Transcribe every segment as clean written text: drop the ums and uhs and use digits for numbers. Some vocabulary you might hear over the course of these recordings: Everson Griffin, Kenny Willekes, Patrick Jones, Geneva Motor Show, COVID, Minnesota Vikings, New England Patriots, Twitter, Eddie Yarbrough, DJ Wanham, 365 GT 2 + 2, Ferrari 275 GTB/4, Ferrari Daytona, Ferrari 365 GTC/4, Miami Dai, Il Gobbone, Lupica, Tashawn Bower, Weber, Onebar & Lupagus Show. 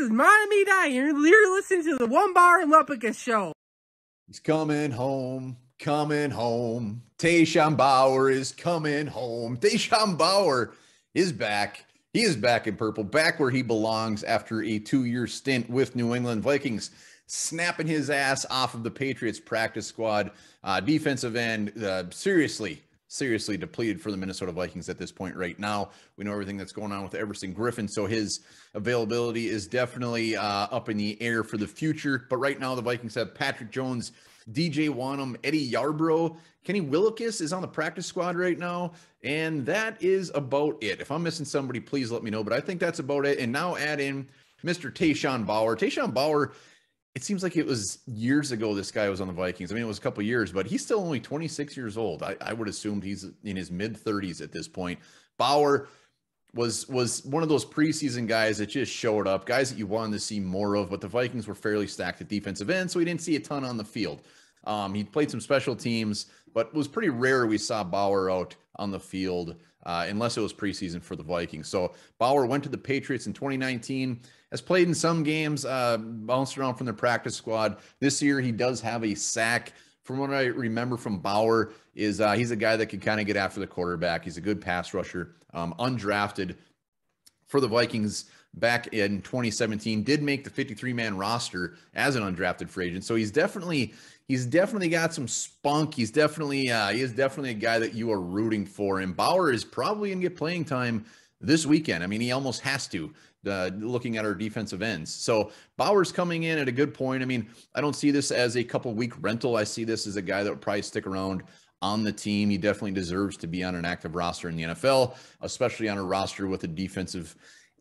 is Miami Dai. You're listening to the One Bar and Lupica Show. He's coming home. Coming home. Tashawn Bower is coming home. Tashawn Bower is back. He is back in purple, back where he belongs after a 2-year stint with New England Vikings, snapping his ass off of the Patriots practice squad. Defensive end, seriously depleted for the Minnesota Vikings at this point right now. We know everything that's going on with Everson Griffin, so his availability is definitely up in the air for the future. But right now, the Vikings have Patrick Jones, DJ Wanham, Eddie Yarbrough. Kenny Willekes is on the practice squad right now, and that is about it. If I'm missing somebody, please let me know, but I think that's about it. And now add in Mr. Tashawn Bower. Tashawn Bower, it seems like it was years ago this guy was on the Vikings. I mean, it was a couple years, but he's still only 26 years old. I would assume he's in his mid-30s at this point. Bower was one of those preseason guys that just showed up, guys that you wanted to see more of, but the Vikings were fairly stacked at defensive end, so we didn't see a ton on the field. He played some special teams, but it was pretty rare we saw Bower out on the field unless it was preseason for the Vikings. So Bower went to the Patriots in 2019, has played in some games, bounced around from their practice squad. This year he does have a sack. From what I remember from Bower is he's a guy that can kind of get after the quarterback. He's a good pass rusher, undrafted for the Vikings back in 2017, did make the 53-man roster as an undrafted free agent. So he's definitely got some spunk. He's definitely, he is a guy that you are rooting for. And Bower is probably going to get playing time this weekend. I mean, he almost has to, looking at our defensive ends. So Bower's coming in at a good point. I mean, I don't see this as a couple-week rental. I see this as a guy that would probably stick around on the team. He definitely deserves to be on an active roster in the NFL, especially on a roster with a defensive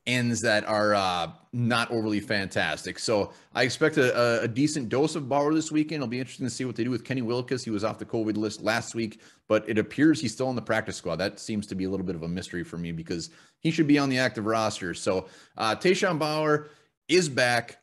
ends that are not overly fantastic. So I expect a decent dose of Bower this weekend. It'll be interesting to see what they do with Kenny Willekes. He was off the COVID list last week, but it appears he's still on the practice squad. That seems to be a little bit of a mystery for me because he should be on the active roster. So Tashawn Bower is back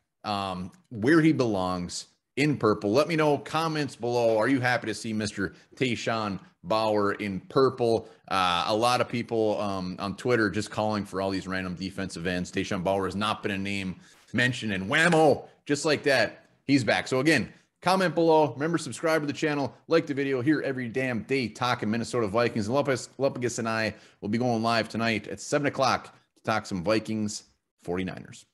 where he belongs in purple. Let me know, comments below. Are you happy to see Mr. Tashawn Bower in purple? A lot of people on Twitter just calling for all these random defensive ends. Tashawn Bower has not been a name mentioned, and whammo, just like that, he's back. So again, comment below. Remember, subscribe to the channel, like the video. Here every damn day talking Minnesota Vikings. And Lupica and I will be going live tonight at 7 o'clock to talk some Vikings 49ers.